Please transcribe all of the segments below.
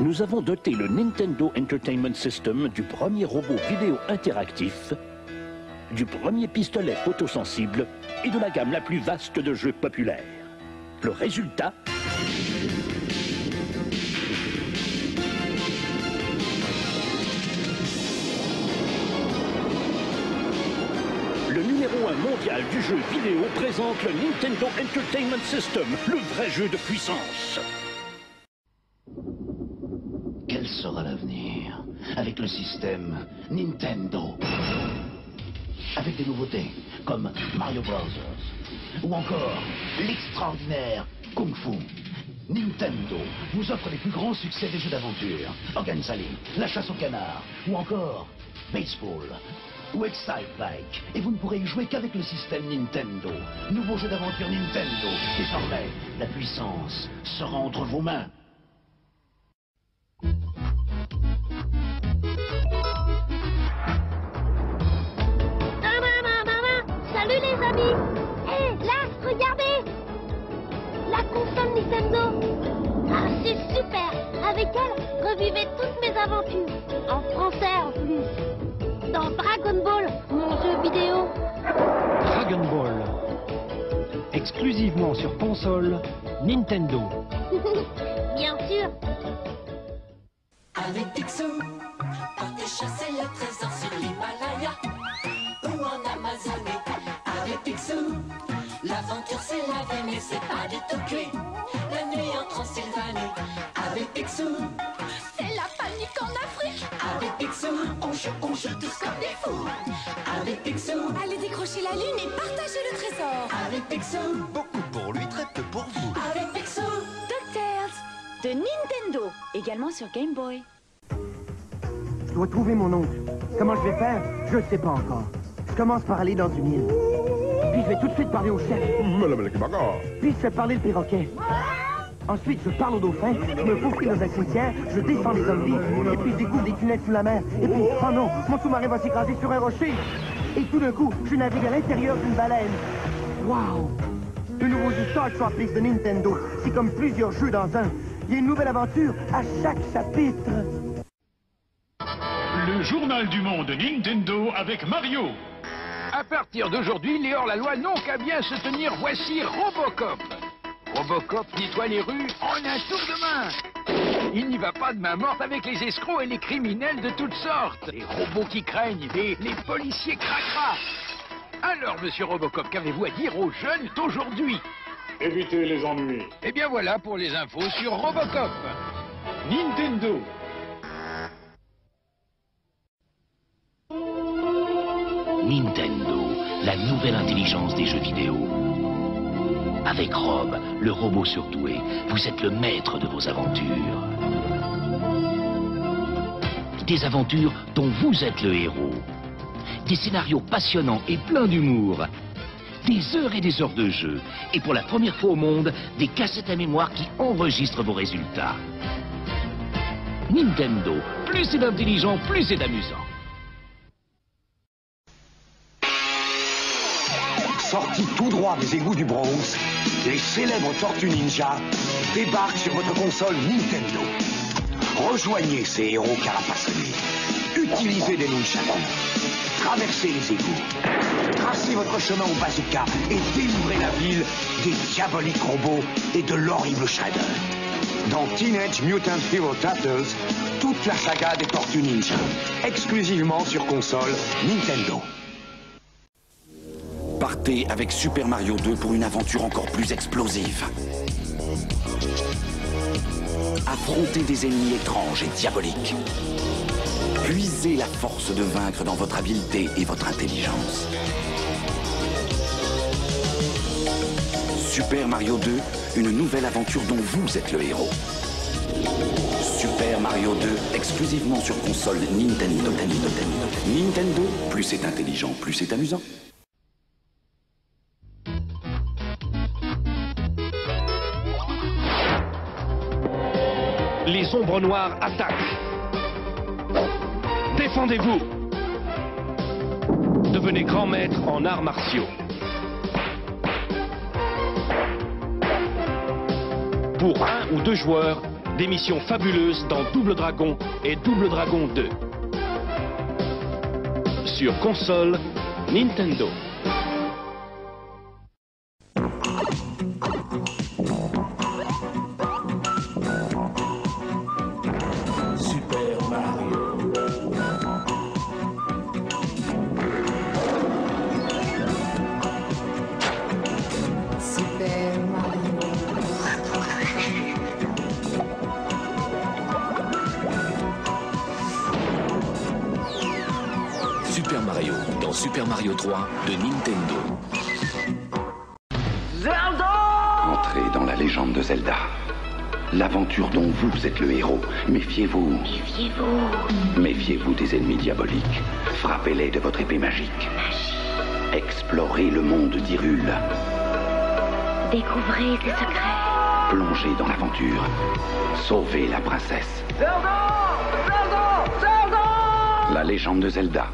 nous avons doté le Nintendo Entertainment System du premier robot vidéo interactif, du premier pistolet photosensible et de la gamme la plus vaste de jeux populaires. Le résultat, le numéro 1 mondial du jeu vidéo présente le Nintendo Entertainment System, le vrai jeu de puissance. Quel sera l'avenir avec le système Nintendo ? Avec des nouveautés comme Mario Bros. Ou encore l'extraordinaire Kung Fu. Nintendo vous offre les plus grands succès des jeux d'aventure. Oregon Sally, la chasse au canard, ou encore baseball, ou Excite Bike. Et vous ne pourrez y jouer qu'avec le système Nintendo. Nouveau jeu d'aventure Nintendo. Désormais, la puissance sera entre vos mains. Salut les amis! Hé, là, regardez! La console Nintendo! Ah, c'est super! Avec elle, revivez toutes mes aventures! En français en plus! Dans Dragon Ball, mon jeu vidéo! Dragon Ball! Exclusivement sur console Nintendo! Bien sûr! Avec Pixou, partez chasser le trésor sur l'Himalaya ou en Amazonie. Pixou, l'aventure c'est la vie mais c'est pas du tout cuit. La nuit en Transylvanie avec Pixou, c'est la panique en Afrique avec Pixou. On joue tous comme des fous avec Pixou. Allez décrocher la lune et partager le trésor avec Pixou. Beaucoup pour lui, très peu pour vous avec Pixou. DuckTales de Nintendo, également sur Game Boy. Je dois trouver mon oncle. Comment je vais faire? Je sais pas encore. Je commence par aller dans une île. Puis je vais tout de suite parler au chef. Puis je fais parler le perroquet. Ensuite, je parle au dauphin, je me faufile dans un cimetière, je défends les zombies, et puis je découvre des tunnels sous la mer. Et puis, oh non, mon sous-marin va s'écraser sur un rocher. Et tout d'un coup, je navigue à l'intérieur d'une baleine. Waouh! Le nouveau jeu Star Trappist de Nintendo, c'est comme plusieurs jeux dans un. Il y a une nouvelle aventure à chaque chapitre. Le journal du monde Nintendo avec Mario. À partir d'aujourd'hui, les hors-la-loi n'ont qu'à bien se tenir. Voici Robocop. Robocop nettoie les rues en un tour de main. Il n'y va pas de main morte avec les escrocs et les criminels de toutes sortes. Les robots qui craignent, les policiers cracra. Alors, monsieur Robocop, qu'avez-vous à dire aux jeunes d'aujourd'hui? Évitez les ennuis. Eh bien voilà pour les infos sur Robocop. Nintendo. Nintendo, la nouvelle intelligence des jeux vidéo. Avec Rob, le robot surdoué, vous êtes le maître de vos aventures. Des aventures dont vous êtes le héros. Des scénarios passionnants et pleins d'humour. Des heures et des heures de jeu. Et pour la première fois au monde, des cassettes à mémoire qui enregistrent vos résultats. Nintendo, plus c'est intelligent, plus c'est amusant. Sortis tout droit des égouts du Bronx, les célèbres Tortues Ninja débarquent sur votre console Nintendo. Rejoignez ces héros carapacés. Utilisez des nunchakus. Traversez les égouts. Tracez votre chemin au bazooka et délivrez la ville des diaboliques robots et de l'horrible Shredder. Dans Teenage Mutant Hero Tatters, toute la saga des Tortues Ninja, exclusivement sur console Nintendo. Partez avec Super Mario 2 pour une aventure encore plus explosive. Affrontez des ennemis étranges et diaboliques. Puisez la force de vaincre dans votre habileté et votre intelligence. Super Mario 2, une nouvelle aventure dont vous êtes le héros. Super Mario 2, exclusivement sur console Nintendo. Nintendo, plus c'est intelligent, plus c'est amusant. Les ombres noires attaquent. Défendez-vous. Devenez grand maître en arts martiaux. Pour un ou deux joueurs, des missions fabuleuses dans Double Dragon et Double Dragon 2. Sur console, Nintendo. Super Mario 3 de Nintendo. Zelda! Entrez dans la légende de Zelda. L'aventure dont vous êtes le héros. Méfiez-vous. Méfiez-vous. Méfiez-vous des ennemis diaboliques. Frappez-les de votre épée magique. Explorez le monde d'Hyrule. Découvrez ses secrets. Plongez dans l'aventure. Sauvez la princesse. Zelda! Zelda! Zelda! La légende de Zelda.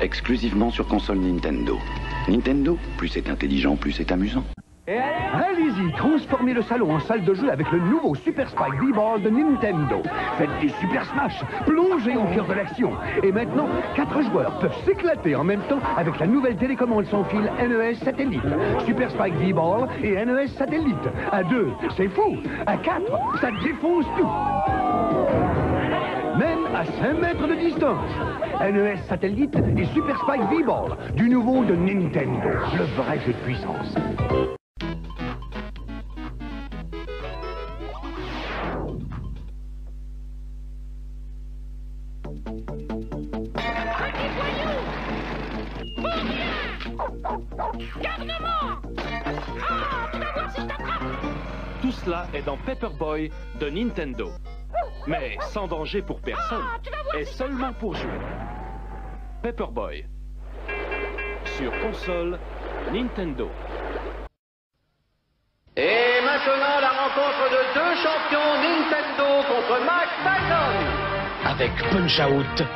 Exclusivement sur console Nintendo. Nintendo, plus c'est intelligent, plus c'est amusant. Allez-y, transformez le salon en salle de jeu avec le nouveau Super Spike V-Ball de Nintendo. Faites des Super Smash, plongez au cœur de l'action. Et maintenant, 4 joueurs peuvent s'éclater en même temps avec la nouvelle télécommande sans fil NES Satellite. Super Spike V-Ball et NES Satellite. À 2, c'est fou. À 4, ça défonce tout. Même à 5 mètres de distance. NES Satellite et Super Spike V-Ball, du nouveau de Nintendo. Le vrai jeu de puissance. Tout cela est dans Paperboy de Nintendo. Mais sans danger pour personne, et seulement pour jouer. Paperboy. Sur console, Nintendo. Et maintenant la rencontre de 2 champions Nintendo contre Mike Tyson. Avec Punch-Out,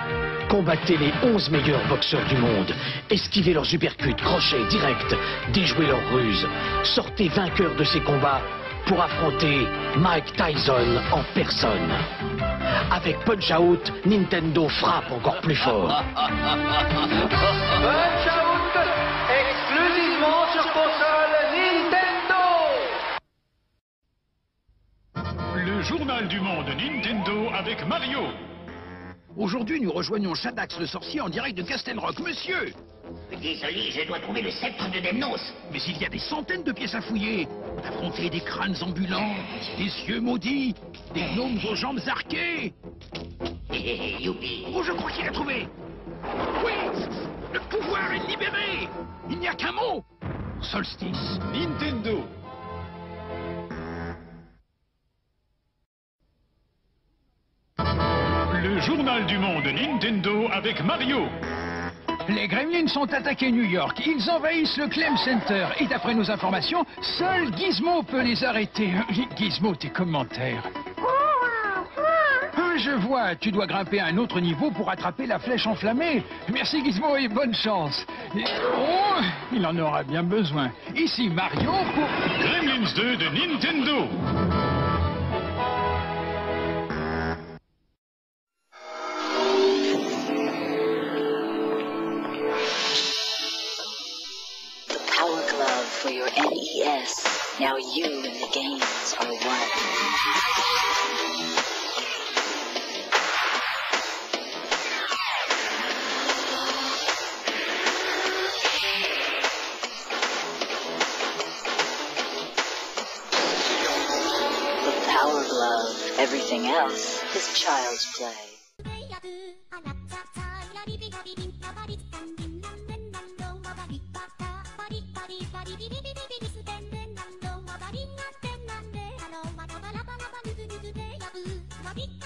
combattez les 11 meilleurs boxeurs du monde. Esquivez leurs uppercuts, crochets, directs, déjouez leurs ruses. Sortez vainqueur de ces combats pour affronter Mike Tyson en personne. Avec Punch-Out, Nintendo frappe encore plus fort. Punch-Out, exclusivement sur console Nintendo. Le journal du monde Nintendo avec Mario. Aujourd'hui, nous rejoignons Shadax le sorcier en direct de Gaston Rock. Monsieur! Désolé, je dois trouver le sceptre de Demnos. Mais il y a des centaines de pièces à fouiller. Affronter des crânes ambulants, des yeux maudits, des gnomes aux jambes arquées. Youpi! Oh, je crois qu'il a trouvé! Oui! Le pouvoir est libéré! Il n'y a qu'un mot! Solstice. Nintendo. Le journal du monde Nintendo avec Mario. Les Gremlins ont attaqué New York. Ils envahissent le Klemm Center. Et d'après nos informations, seul Gizmo peut les arrêter. Gizmo, tes commentaires. Je vois, tu dois grimper à un autre niveau pour attraper la flèche enflammée. Merci Gizmo et bonne chance. Oh, il en aura bien besoin. Ici Mario pour... Gremlins 2 de Nintendo. Now you and the games are one. The power glove, everything else is child's play. Big